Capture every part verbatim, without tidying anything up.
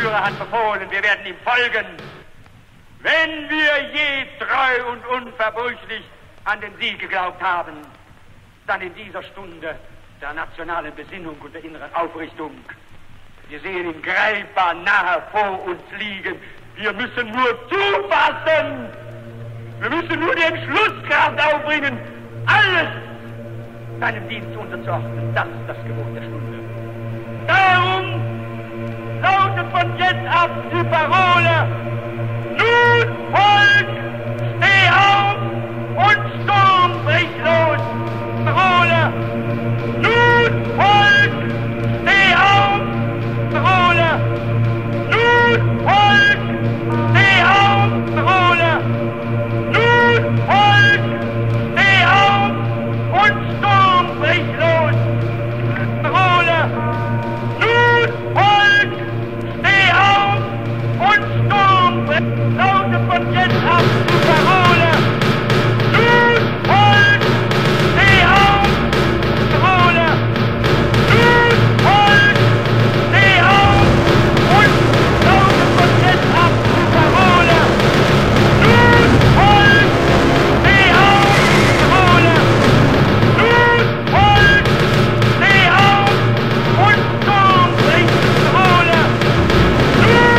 Führer hat befohlen, wir werden ihm folgen, wenn wir je treu und unverbrüchlich an den Sieg geglaubt haben, dann in dieser Stunde der nationalen Besinnung und der inneren Aufrichtung. Wir sehen ihn greifbar nahe vor uns liegen. Wir müssen nur zufassen. Wir müssen nur die Entschlusskraft aufbringen, alles seinem Dienst unterzuordnen. Das ist das Gebot der Stunde. Darum lautet von jetzt ab die Parole: Nun, Volk, steh auf und Sturm bricht los. Parole: Nun, Volk, steh auf. Parole: Nun, Volk, steh auf. Parole: Nun, Volk, steh auf und Sturm bricht los. Parole: Nun, Volk, steh auf und Sturm bricht los. Laute von jetzt ab die Parole: Nun, Volk, steh auf. Parole: Nun, Volk, steh auf und laute von jetzt ab die Parole: Nun, Volk, steh auf. Parole: Nun, Volk, steh auf und Sturm bricht los. Parole: Nun, Volk, steh auf. Parole: Nun, Volk, steh auf und Parole: Nun, Volk, steh auf und Sturm bricht los. Parole: Nun, Volk, steh auf und Sturm bricht los. Parole: Nun, Volk, steh auf und Sturm bricht los. Parole: Nun, Volk, steh auf. Parole: Nun, Volk, steh auf und Sturm bricht los. Laute von jetzt ab die Parole: Nun, Volk, steh auf und Laute von jetzt ab die Parole: Nun, Volk, steh auf und Sturm bricht los.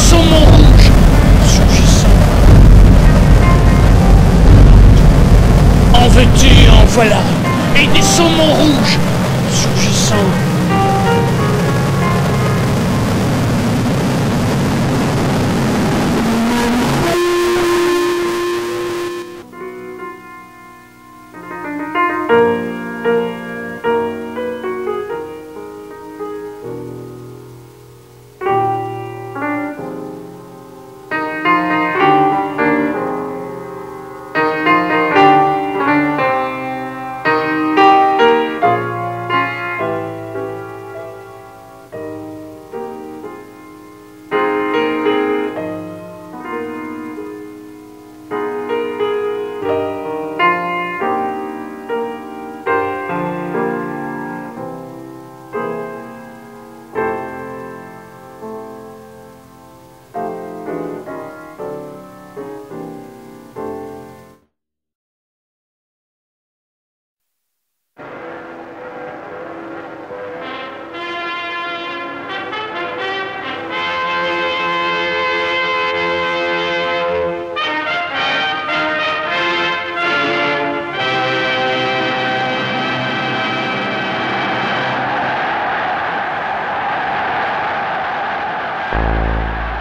saumon rouge surgissant. En veux-tu, en voilà, et des saumons rouges surgissant.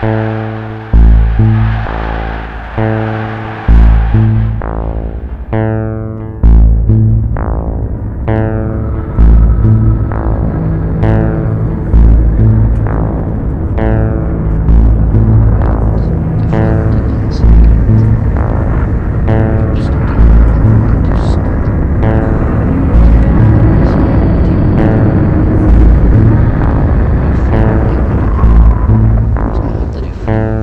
Thank you.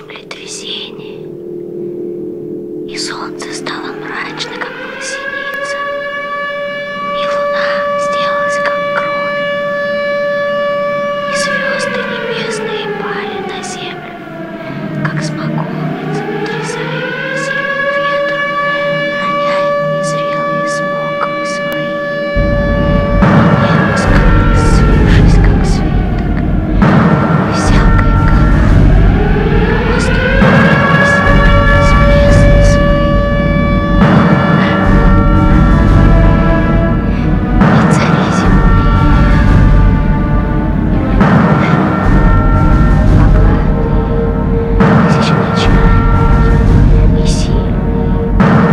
темляет весенний, и солнце стало мрачно, как полосиница, и луна сделалась, как кровь, и звезды небесные пали на землю, как смоковница, потрясаемая сильным ветром, роняет незрелые смоковы свои, и небо скрылось, слившись, как свиток, и всякая капля, и воздух появились с местной своей, и цари земли, богатые, тысяченачальные и сильные,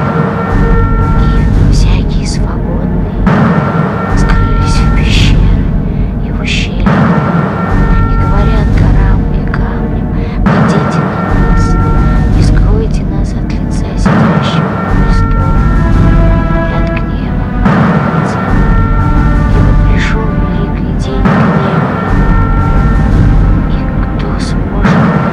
и всякие свободные скрылись в пещеры и в ущелье. И говорят горам и камням: падите на нас и скройте нас от лица сидящего престола, и от гнева Агнца, ибо пришел великий день гнева, и кто сможет устоять?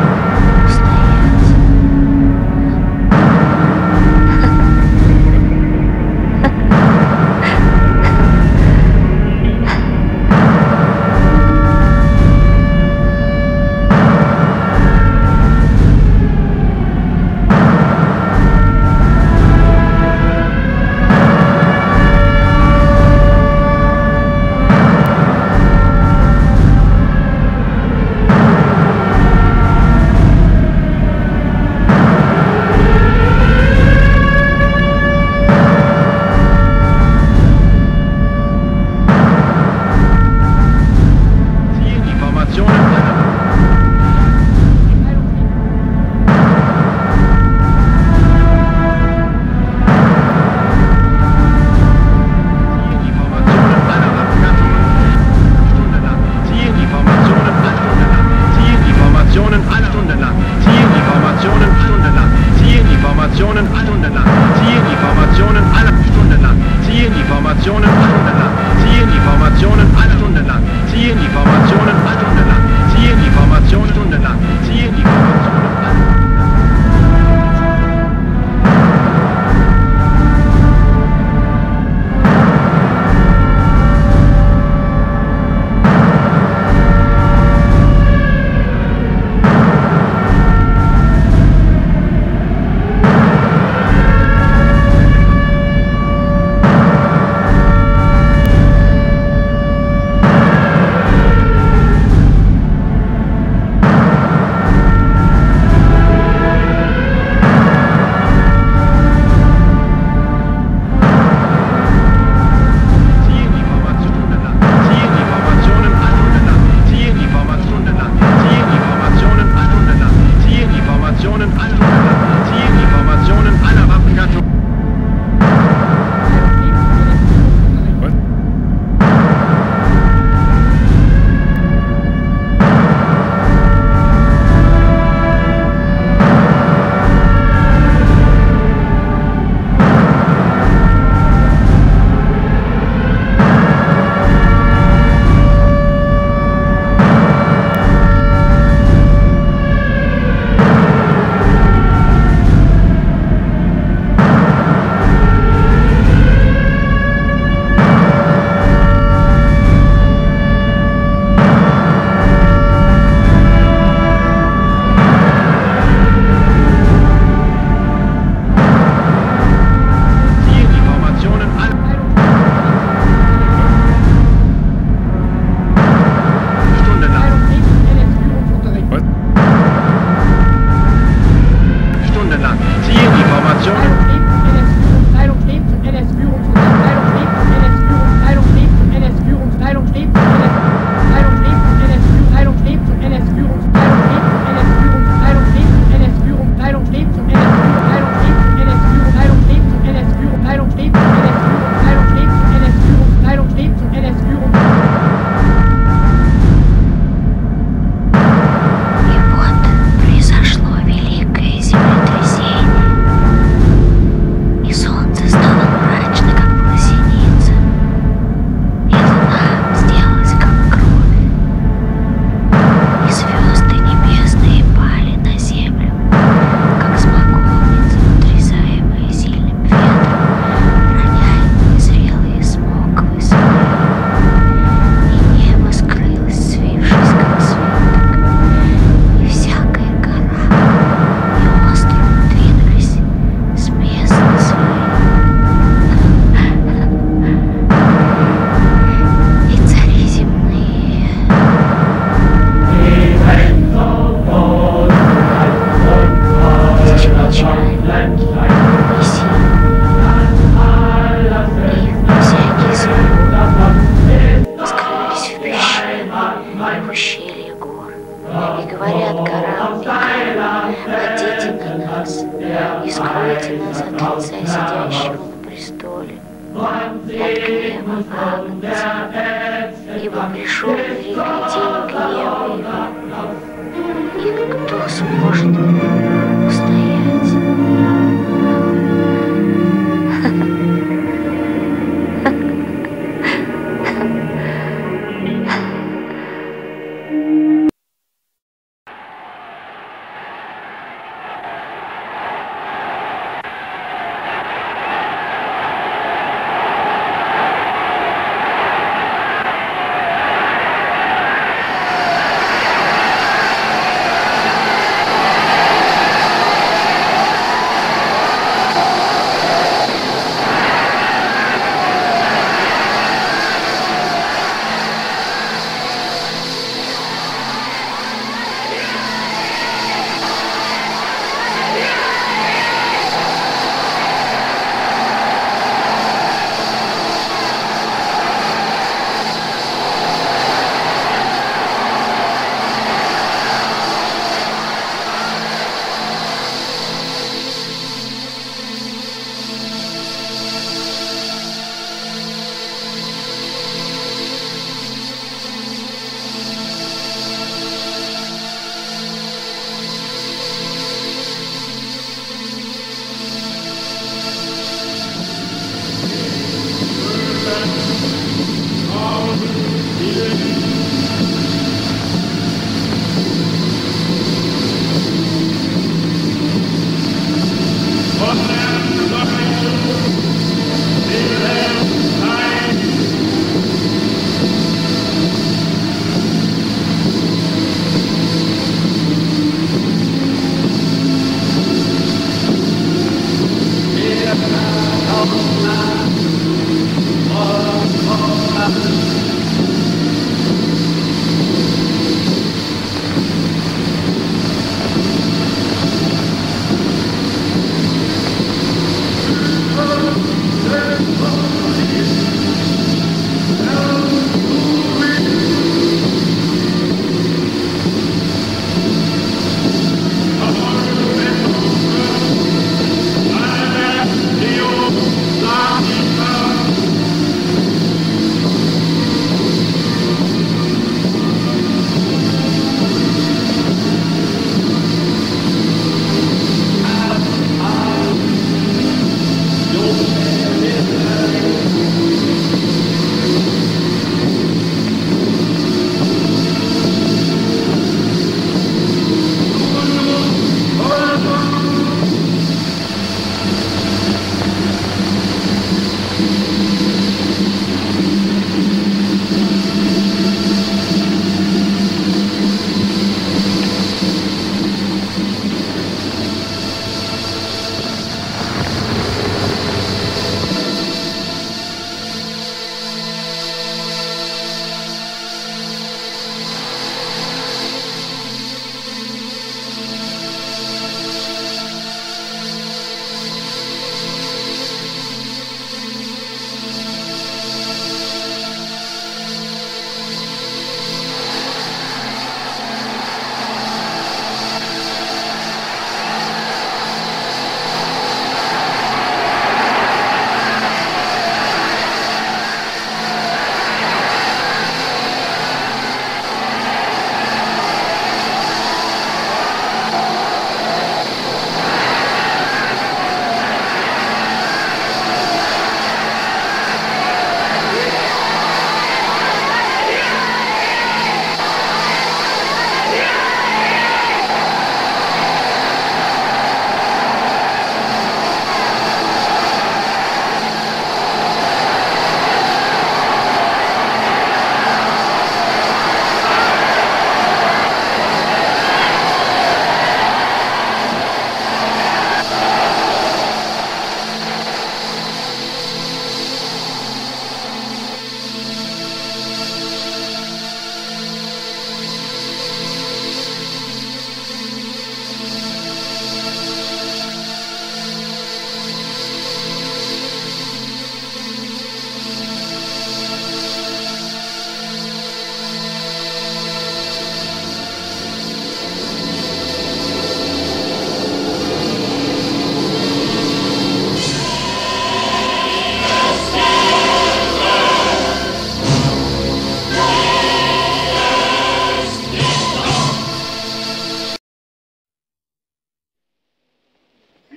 И вот произошло великое землетрясение, восхвалительно заткнется и сидящего на престоле, под крылом агнца, ибо пришел великий день гнева его, и кто сможет устоять?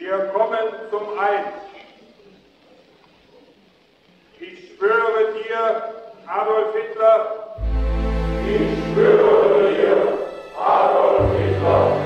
Wir kommen zum Eid. Ich schwöre dir, Adolf Hitler. Ich schwöre dir, Adolf Hitler.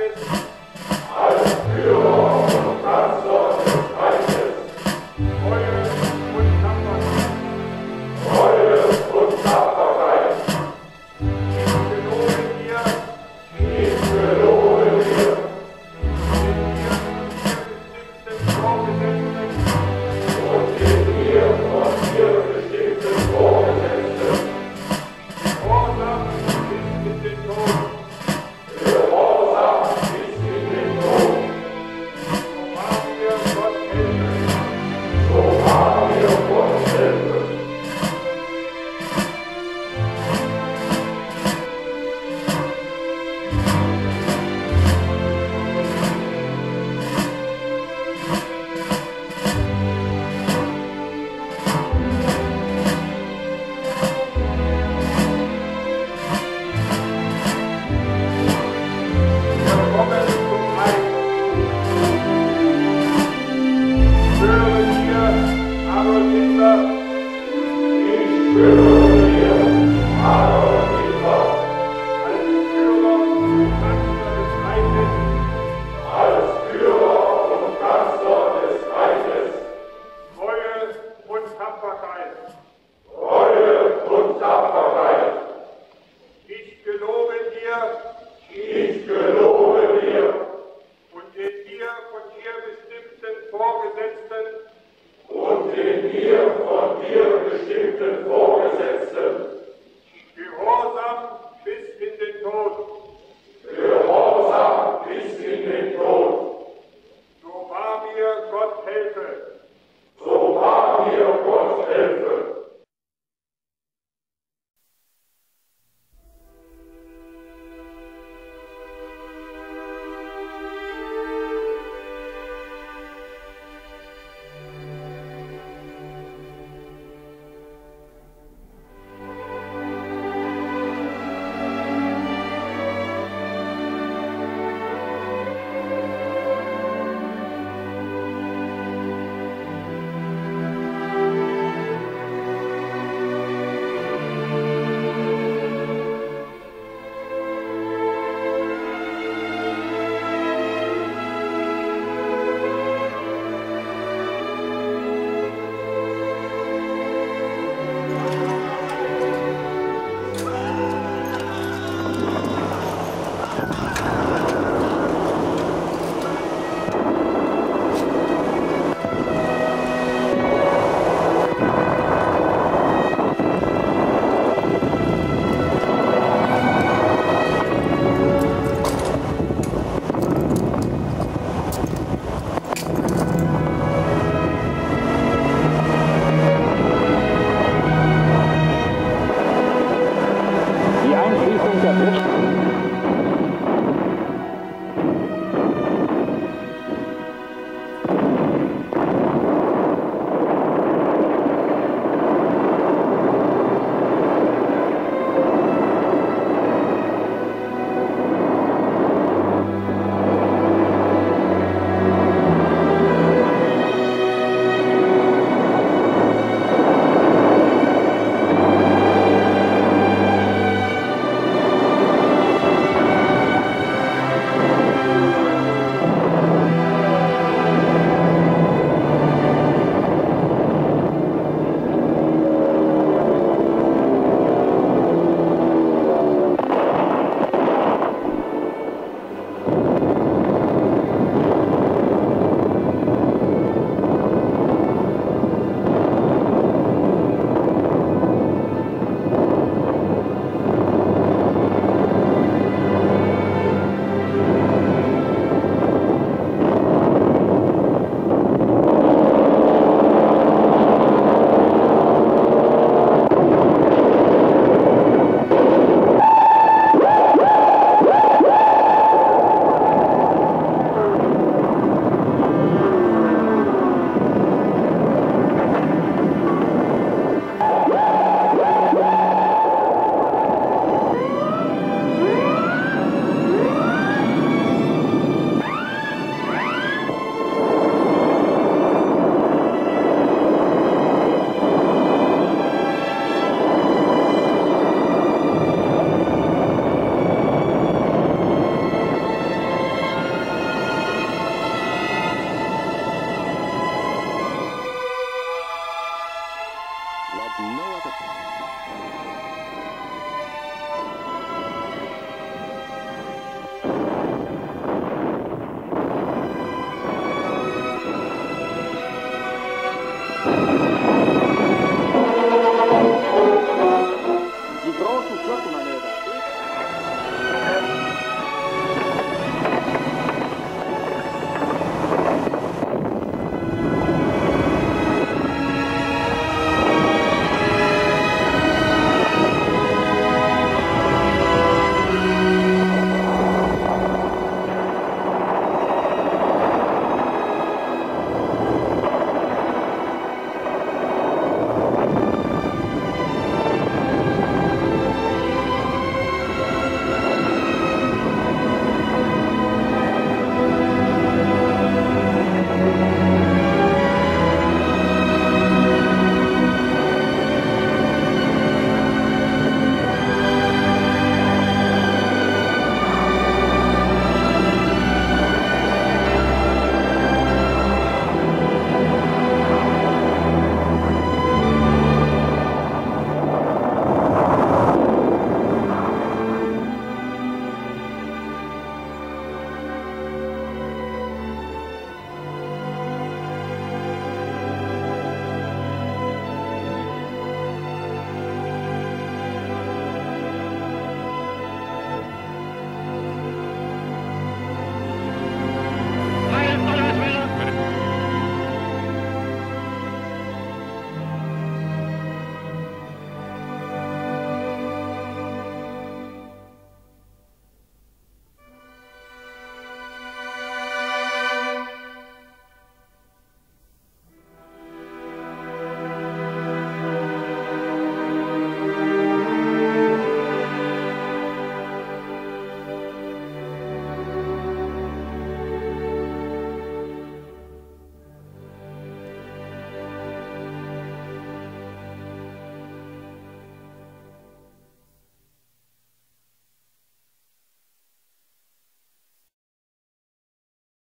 Thank you.